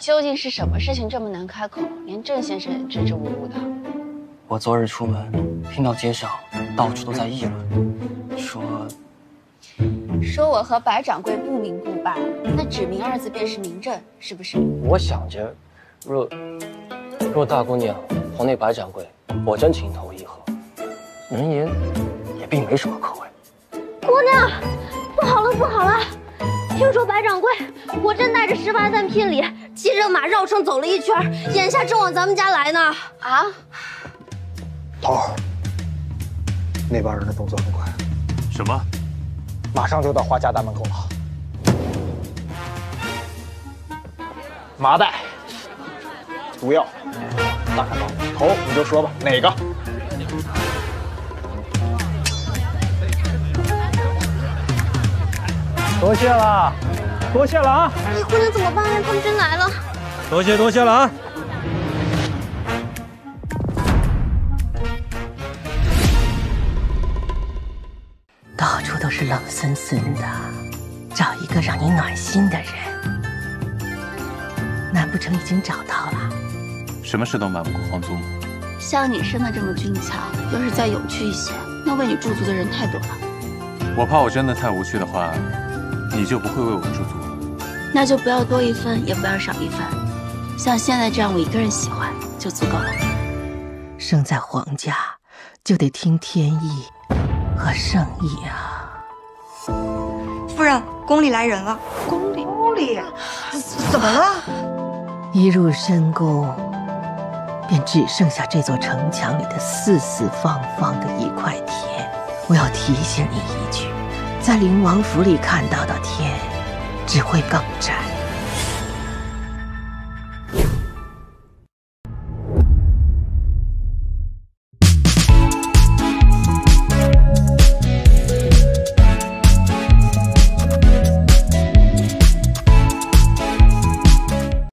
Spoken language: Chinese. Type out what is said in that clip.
究竟是什么事情这么难开口，连郑先生也支支吾吾的？我昨日出门，听到街上到处都在议论，说我和白掌柜不明不白，那“指明”二字便是明证，是不是？我想着，若大姑娘同那白掌柜果真情投意合，人言也并没什么可畏。姑娘，不好了，不好了！听说白掌柜果真带着18担聘礼，骑着马绕城走了一圈，眼下正往咱们家来呢。啊！头儿，那帮人的动作很快。什么？马上就到花家大门口了。麻袋、毒药、大砍刀，头你就说吧，哪个？多谢了，多谢了啊！你姑娘怎么办呀？他们真来了。多谢多谢了啊！到处都是冷森森的，找一个让你暖心的人，难不成已经找到了？什么事都瞒不过皇祖母。像你生的这么俊俏，要是再有趣一些，那为你驻足的人太多了。我怕我真的太无趣的话，你就不会为我驻足。那就不要多一分，也不要少一分。像现在这样，我一个人喜欢就足够了。生在皇家，就得听天意。 和圣意啊！夫人，宫里来人了。宫里，怎么了？一入深宫，便只剩下这座城墙里的四四方方的一块天。我要提醒你一句，在灵王府里看到的天，只会更窄。